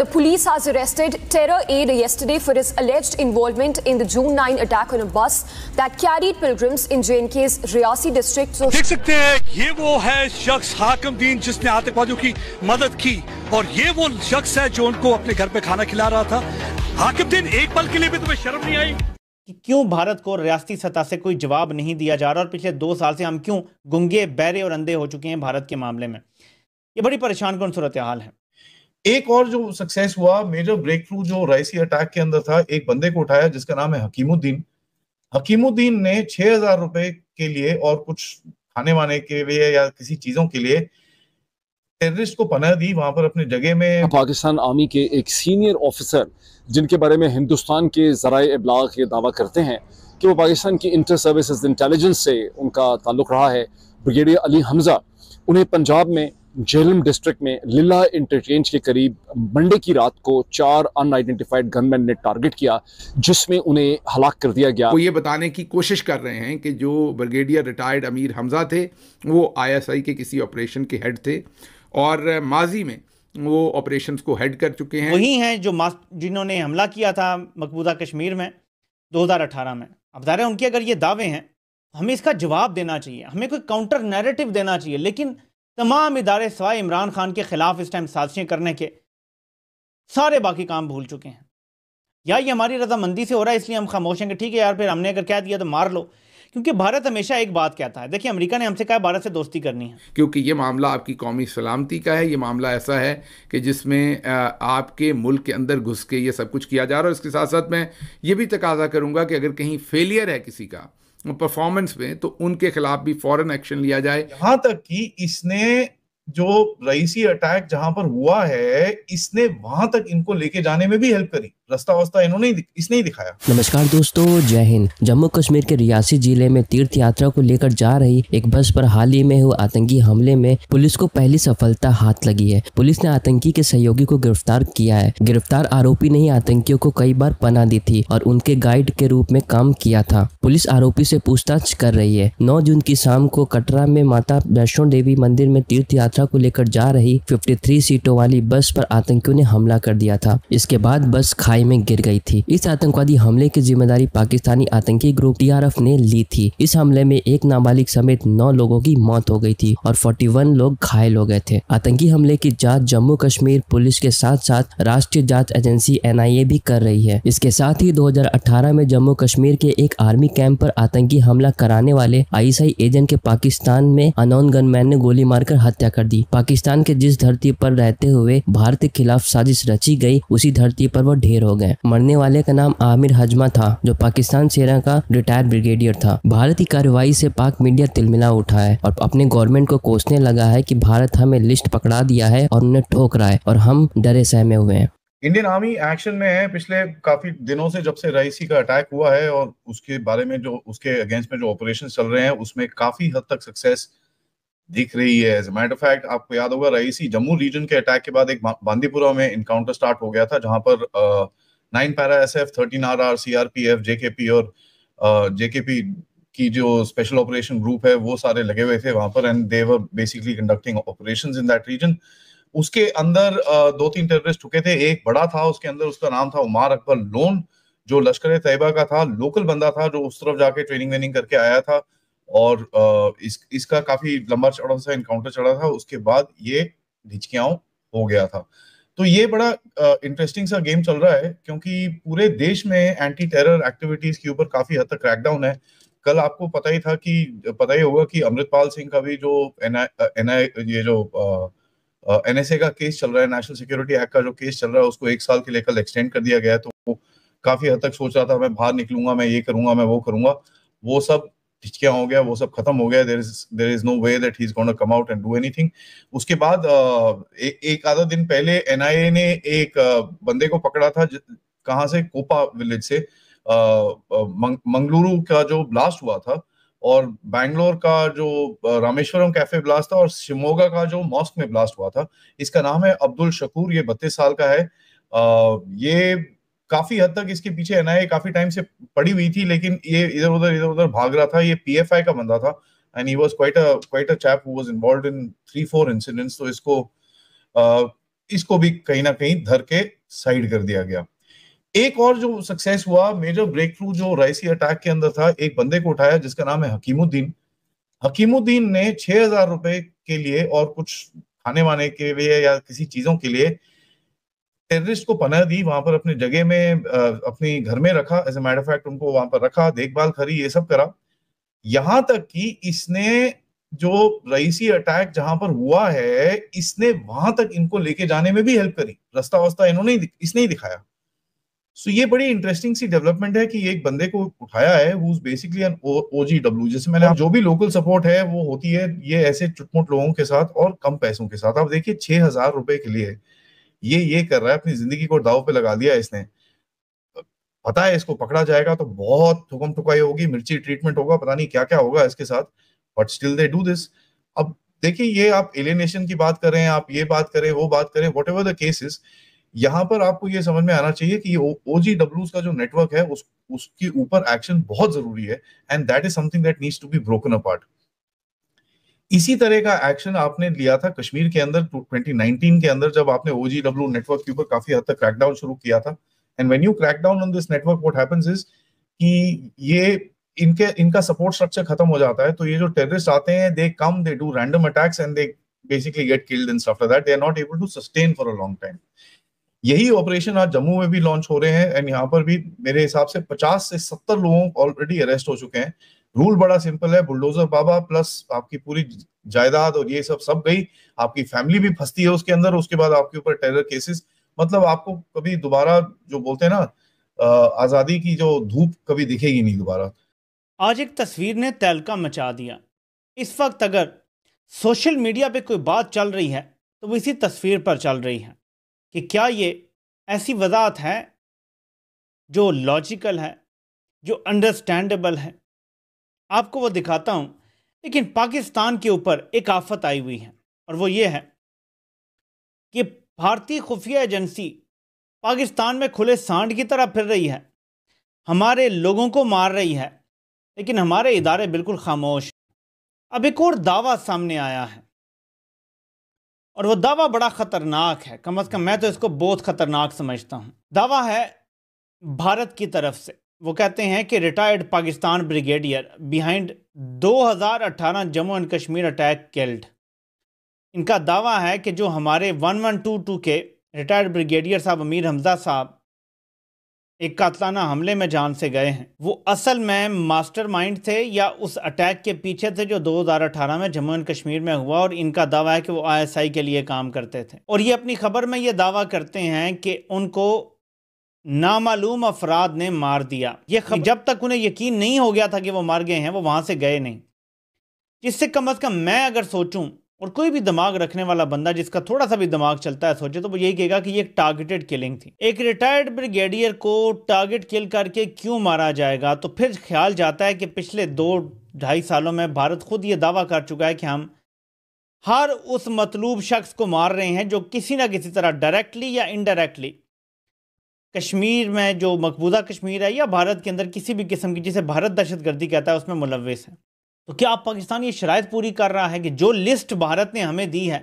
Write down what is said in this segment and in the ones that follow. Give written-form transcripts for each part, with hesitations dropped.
The police has arrested Terror Aid yesterday for his alleged involvement in the June 9 attack on a bus that carried pilgrims in JNK's Riyasi district. So देख सकते हैं ये वो है शख्स हकीमुद्दीन जिसने आतंकवादियों की मदद की और ये वो शख्स है जो उनको अपने घर पे खाना खिला रहा था। हकीमुद्दीन एक पल के लिए भी तुम्हें शर्म नहीं आई कि क्यों भारत को रियासती सतह से कोई जवाब नहीं दिया जा रहा और पिछले 2 साल से हम क्यों गुंगे बहरे और अंधे हो चुके हैं भारत के मामले में। ये बड़ी परेशान कौन सूरत हाल है। एक और जो सक्सेस हुआ मेजर ब्रेक थ्रू जो रायसी अटैक के अंदर था, एक बंदे को उठाया जिसका नाम है हकीमुद्दीन। हकीमुद्दीन ने 6,000 रुपए के लिए और कुछ खाने वाने के लिए या किसी चीजों के लिए टेररिस्ट को पनाह दी वहां पर अपने जगह में। पाकिस्तान आर्मी के एक सीनियर ऑफिसर जिनके बारे में हिंदुस्तान के जराए इब्लाग ये दावा करते हैं कि वो पाकिस्तान की इंटर सर्विसेज इंटेलिजेंस से उनका ताल्लुक रहा है, ब्रिगेडियर अली हमजा, उन्हें पंजाब में झेलम डिस्ट्रिक्ट में लिल्ला इंटरचेंज के करीब मंडे की रात को 4 अनआइडेंटिफाइड गनमैन ने टारगेट किया जिसमें उन्हें हलाक कर दिया गया। वो ये बताने की कोशिश कर रहे हैं कि जो ब्रिगेडियर रिटायर्ड अमीर हमजा थे वो ISI के किसी ऑपरेशन के हेड थे और माजी में वो ऑपरेशंस को हेड कर चुके हैं। वही हैं जो जिन्होंने हमला किया था मकबूजा कश्मीर में 2018 में। अब ज़ाहिर है उनके अगर ये दावे हैं हमें इसका जवाब देना चाहिए, हमें कोई काउंटर नैरेटिव देना चाहिए, लेकिन तमाम इदारे सवाए इमरान खान के खिलाफ इस टाइम साजिशें करने के सारे बाकी काम भूल चुके हैं। या ये हमारी रजामंदी से हो रहा है इसलिए हम खामोश हैं कि ठीक है यार फिर हमने अगर कह दिया तो मार लो, क्योंकि भारत हमेशा एक बात कहता है। देखिए अमेरिका ने हमसे कहा भारत से दोस्ती करनी है क्योंकि ये मामला आपकी कौमी सलामती का है। ये मामला ऐसा है कि जिसमें आपके मुल्क के अंदर घुस के ये सब कुछ किया जा रहा है। और इसके साथ साथ मैं ये भी तकाजा करूँगा कि अगर कहीं फेलियर है किसी का परफॉर्मेंस में तो उनके खिलाफ भी फॉरेन एक्शन लिया जाए। यहाँ तक कि इसने जो रईसी अटैक जहां पर हुआ है इसने वहां तक इनको लेके जाने में भी हेल्प करी, रास्ता इन्होंने इसने ही दिखाया। नमस्कार दोस्तों, जय हिंद। जम्मू कश्मीर के रियासी जिले में तीर्थ यात्रा को लेकर जा रही एक बस पर हाल ही में हुए आतंकी हमले में पुलिस को पहली सफलता हाथ लगी है। पुलिस ने आतंकी के सहयोगी को गिरफ्तार किया है। गिरफ्तार आरोपी ने ही आतंकियों को कई बार पनाह दी थी और उनके गाइड के रूप में काम किया था। पुलिस आरोपी से पूछताछ कर रही है। 9 जून की शाम को कटरा में माता वैष्णो देवी मंदिर में तीर्थ यात्रा को लेकर जा रही 53 सीटों वाली बस पर आतंकियों ने हमला कर दिया था। इसके बाद बस खाई में गिर गई थी। इस आतंकवादी हमले की जिम्मेदारी पाकिस्तानी आतंकी ग्रुप टीआरएफ ने ली थी। इस हमले में एक नाबालिग समेत 9 लोगों की मौत हो गई थी और 41 लोग घायल हो गए थे। आतंकी हमले की जांच जम्मू कश्मीर पुलिस के साथ साथ राष्ट्रीय जांच एजेंसी NIA भी कर रही है। इसके साथ ही 2018 में जम्मू कश्मीर के एक आर्मी कैंप पर आतंकी हमला कराने वाले ISI एजेंट के पाकिस्तान में अननोन गनमैन ने गोली मारकर हत्या कर दी। पाकिस्तान के जिस धरती पर रहते हुए भारत के खिलाफ साजिश रची गई उसी धरती पर वह ढेर हो गए। मरने वाले का नाम अमीर हमजा था जो पाकिस्तान सेना का रिटायर्ड ब्रिगेडियर था। भारत की कार्रवाई से पाक मीडिया तिलमिला उठा है और अपने गवर्नमेंट को कोसने लगा है कि भारत हमें लिस्ट पकड़ा दिया है और उन्हें ठोक रहा है और हम डरे सहमे हुए हैं। इंडियन आर्मी एक्शन में है पिछले काफी दिनों से जब से रायसी का अटैक हुआ है और उसके बारे में जो उसके अगेंस्ट में जो ऑपरेशन चल रहे हैं उसमें काफी हद तक सक्सेस दिख रही है। As a matter of fact आपको याद होगा रायसी जम्मू रीजन के अटैक के बाद एक बांदीपुरा में इनकाउंटर स्टार्ट हो गया था जहां पर 9 para SF, 13 RR, CRPF, JKP और JKP की जो स्पेशल ऑपरेशन ग्रुप है वो सारे लगे हुए थे वहां पर and they were basically conducting operations in that region. उसके अंदर 2-3 टेररिस्ट हुए थे, एक बड़ा था उसके अंदर, उसका नाम था उमार अकबर लोन जो लश्कर ए तैयबा का था, लोकल बंदा था जो उस तरफ जाके ट्रेनिंग वेनिंग करके आया था और इसका काफी लंबा चौड़ा सा इनकाउंटर चढ़ा था। उसके बाद ये ढिचकियाओं हो गया था। तो ये बड़ा इंटरेस्टिंग सा गेम चल रहा है क्योंकि पूरे देश में एंटी टेरर एक्टिविटीज के ऊपर काफी हद तक क्रैकडाउन है। कल आपको पता ही होगा कि अमृतपाल सिंह का भी जो NSA का केस चल रहा है, नेशनल सिक्योरिटी एक्ट का जो केस चल रहा है उसको 1 साल के लिए कल एक्सटेंड कर दिया गया है। तो वो काफी हद तक सोच रहा था मैं बाहर निकलूंगा, मैं ये करूंगा, मैं वो करूंगा, वो सब ढिचकियां हो गया, वो सब खत्म हो गया। There is no way that he is going to come out and do anything. उसके बाद एक आधा दिन पहले NIA ने एक बंदे को पकड़ा था कहां से, कोपा विलेज से, मंगलुरु का जो ब्लास्ट हुआ था और बैंगलोर का जो रामेश्वरम कैफे ब्लास्ट था और शिमोगा का जो मॉस्क में ब्लास्ट हुआ था। इसका नाम है अब्दुल शकूर, ये 32 साल का है। ये काफी हद तक इसके पीछे NIA काफी टाइम से पड़ी हुई थी लेकिन ये इधर उधर भाग रहा था। ये PFI का बंदा था and he was quite a chap who was involved in 3-4 incidents. तो इसको इसको भी कहीं ना कहीं धर के साइड कर दिया गया। एक और जो सक्सेस हुआ मेजर ब्रेक थ्रू जो राइसी अटैक के अंदर था, एक बंदे को उठाया जिसका नाम है हकीमुद्दीन। हकीमुद्दीन ने 6,000 रुपए के लिए और कुछ खाने वाने के लिए या किसी चीजों के लिए टेररिस्ट को पनाह दी, वहां पर अपने जगह में अपने घर में रखा, as a matter of fact उनको वहां पर रखा, देखभाल करी, ये सब करा। यहां तक कि इसने जो रईसी अटैक जहां पर हुआ है इसने वहां तक इनको लेके जाने में भी हेल्प करी, रास्ता वास्ता इन्होंने इसने ही दिखाया। सो ये बड़ी इंटरेस्टिंग सी डेवलपमेंट है कि एक बंदे को उठाया है who is basically an OGW. जैसे मैंने जो भी लोकल सपोर्ट है वो होती है ये ऐसे चुटमुट लोगों के साथ और कम पैसों के साथ। आप देखिए 6,000 रुपए के लिए ये कर रहा है, अपनी जिंदगी को दाव पे लगा दिया इसने। पता है इसको पकड़ा जाएगा तो बहुत थुकम ठुकाई होगी, मिर्ची ट्रीटमेंट होगा, पता नहीं क्या क्या होगा इसके साथ, but still they do this. अब देखिए ये आप एलिनेशन की बात करें, आप ये बात करें, वो बात करें, वॉट एवर द केसेस, यहाँ पर आपको ये समझ में आना चाहिए कि ओजीडब्ल्यूज का जो नेटवर्क है उसके ऊपर एक्शन बहुत जरूरी है, and that is something that needs to be broken apart. इसी तरह का एक्शन आपने लिया था कश्मीर के अंदर 2019 के अंदर, जब आपने ओजीडब्ल्यू नेटवर्क के ऊपर काफी हद तक क्रैकडाउन शुरू किया था। And when you crack down on this network what happens is कि ये इनका सपोर्ट स्ट्रक्चर खत्म हो जाता है, तो ये जो टेररिस्ट आते हैं they come, they do random attacks and they basically get killed and stuff like that, they are not able to sustain for a long time. यही ऑपरेशन आज जम्मू में भी लॉन्च हो रहे हैं एंड यहाँ पर भी मेरे हिसाब से 50 से 70 लोग ऑलरेडी अरेस्ट हो चुके हैं। रूल बड़ा सिंपल है, बुलडोजर बाबा प्लस आपकी पूरी जायदाद और ये सब गई, आपकी फैमिली भी फंसती है उसके अंदर, उसके बाद आपके ऊपर टेरर केसेस, मतलब आपको कभी दोबारा जो बोलते हैं ना आजादी की जो धूप कभी दिखेगी नहीं दोबारा। आज एक तस्वीर ने तहलका मचा दिया। इस वक्त अगर सोशल मीडिया पे कोई बात चल रही है तो वो इसी तस्वीर पर चल रही है कि क्या ये ऐसी वजाहत है जो लॉजिकल है, जो अंडरस्टैंडेबल है। आपको वो दिखाता हूँ, लेकिन पाकिस्तान के ऊपर एक आफत आई हुई है और वो ये है कि भारतीय खुफिया एजेंसी पाकिस्तान में खुले सांड की तरह फिर रही है, हमारे लोगों को मार रही है, लेकिन हमारे इदारे बिल्कुल खामोश। अब एक और दावा सामने आया है और वो दावा बड़ा ख़तरनाक है, कम अज़ कम मैं तो इसको बहुत ख़तरनाक समझता हूँ। दावा है भारत की तरफ से, वो कहते हैं कि retired Pakistan brigadier behind 2018 Jammu and Kashmir attack killed. इनका दावा है कि जो हमारे 1122 के रिटायर्ड ब्रिगेडियर साहब अमीर हमजा साहब एक कातलाना हमले में जान से गए हैं, वो असल में मास्टरमाइंड थे या उस अटैक के पीछे थे जो 2018 में जम्मू एंड कश्मीर में हुआ, और इनका दावा है कि वो ISI के लिए काम करते थे। और ये अपनी खबर में ये दावा करते हैं कि उनको नामालूम अफराद ने मार दिया। ये खबर जब तक उन्हें यकीन नहीं हो गया था कि वो मार गए हैं, वो वहाँ से गए नहीं। जिससे कम अज़ कम मैं अगर सोचूँ और कोई भी दिमाग रखने वाला बंदा जिसका थोड़ा सा भी दिमाग चलता है सोचे, तो वो यही कहेगा कि ये एक टारगेटेड किलिंग थी। एक रिटायर्ड ब्रिगेडियर को टारगेट किल करके क्यों मारा जाएगा? तो फिर ख्याल जाता है कि पिछले 2-2.5 सालों में भारत खुद ये दावा कर चुका है कि हम हर उस मतलूब शख्स को मार रहे हैं जो किसी ना किसी तरह डायरेक्टली या इनडायरेक्टली कश्मीर में, जो मकबूजा कश्मीर है या भारत के अंदर किसी भी किस्म की, जिसे भारत दहशतगर्दी कहता है, उसमें मुलविस है। तो क्या आप पाकिस्तान ये शराइत पूरी कर रहा है कि जो लिस्ट भारत ने हमें दी है,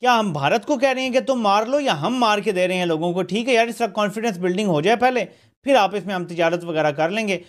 क्या हम भारत को कह रहे हैं कि तुम मार लो या हम मार के दे रहे हैं लोगों को? ठीक है यार, इस तरह कॉन्फिडेंस बिल्डिंग हो जाए पहले, फिर आप इसमें हम तिजारत वगैरह कर लेंगे।